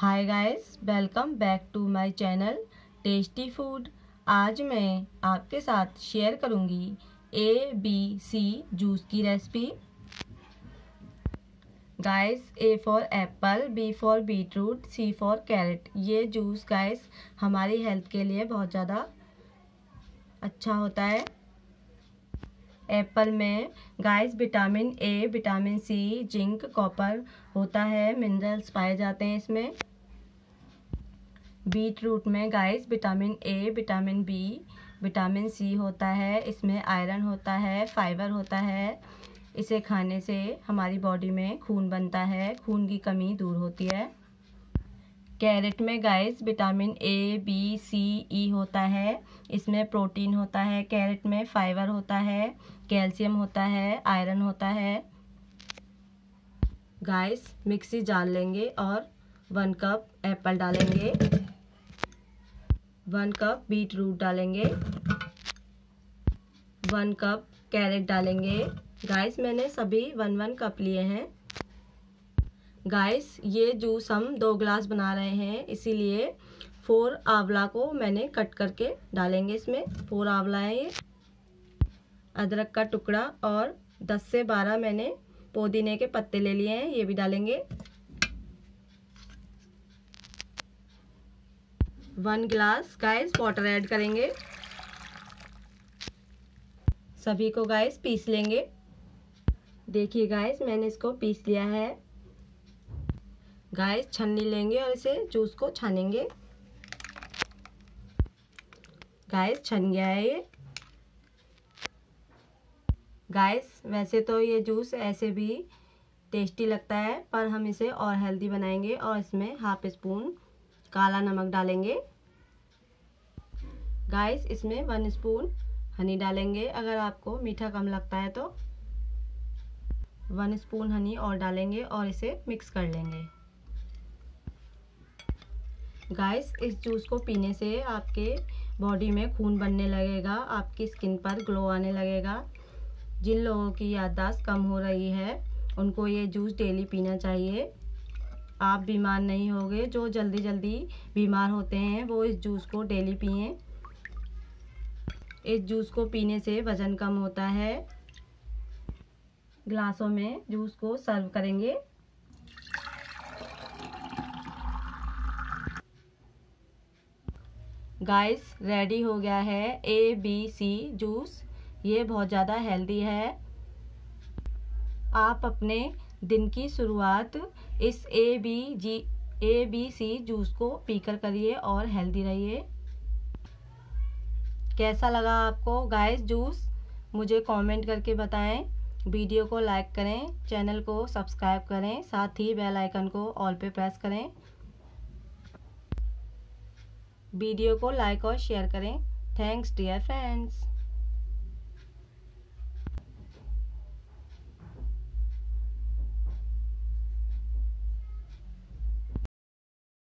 Hi guys, welcome back to my channel tasty food. आज मैं आपके साथ शेयर करूंगी ABC जूस की recipe. Guys, A for apple, B for beetroot, C for carrot. ये juice guys हमारी health के लिए बहुत ज़्यादा अच्छा होता है। एप्पल में guys vitamin A, vitamin C, zinc, copper होता है, मिनरल्स पाए जाते हैं इसमें। बीट रूट में guys vitamin A, vitamin B, vitamin C होता है, इसमें आयरन होता है, फाइबर होता है। इसे खाने से हमारी बॉडी में खून बनता है, खून की कमी दूर होती है। कैरेट में guys vitamin A, B, C, E होता है, इसमें प्रोटीन होता है, कैरेट में फाइबर होता है, कैल्शियम होता है, आयरन होता है। गाइस मिक्सी जार लेंगे और 1 कप एप्पल डालेंगे, 1 कप बीट रूट डालेंगे, 1 कप कैरेट डालेंगे। गाइस मैंने सभी 1-1 कप लिए हैं। गाइस ये जूस हम 2 ग्लास बना रहे हैं, इसीलिए 4 आंवला को मैंने कट करके डालेंगे इसमें। 4 आंवला है ये। अदरक का टुकड़ा और 10 से 12 मैंने पुदीने के पत्ते ले लिए हैं, ये भी डालेंगे। 1 ग्लास गाइस वाटर ऐड करेंगे। सभी को गाइस पीस लेंगे। देखिए गाइस मैंने इसको पीस लिया है। गाइस छन्नी लेंगे और इसे जूस को छानेंगे। गाइस छन गया है ये। गाइस वैसे तो ये जूस ऐसे भी टेस्टी लगता है, पर हम इसे और हेल्दी बनाएंगे और इसमें 1/2 स्पून काला नमक डालेंगे। गाइस इसमें 1 स्पून हनी डालेंगे, अगर आपको मीठा कम लगता है तो 1 स्पून हनी और डालेंगे और इसे मिक्स कर लेंगे। गाइस इस जूस को पीने से आपके बॉडी में खून बनने लगेगा, आपकी स्किन पर ग्लो आने लगेगा। जिन लोगों की याददाश्त कम हो रही है उनको ये जूस डेली पीना चाहिए। आप बीमार नहीं होगे। जो जल्दी जल्दी बीमार होते हैं वो इस जूस को डेली पिएं। इस जूस को पीने से वज़न कम होता है। ग्लासों में जूस को सर्व करेंगे। गाइस रेडी हो गया है ABC जूस। ये बहुत ज़्यादा हेल्दी है। आप अपने दिन की शुरुआत इस ABC जूस को पीकर करिए और हेल्दी रहिए। कैसा लगा आपको गाइस जूस, मुझे कमेंट करके बताएं। वीडियो को लाइक करें, चैनल को सब्सक्राइब करें, साथ ही बेल आइकन को ऑल पे प्रेस करें। वीडियो को लाइक और शेयर करें। Thanks dear friends.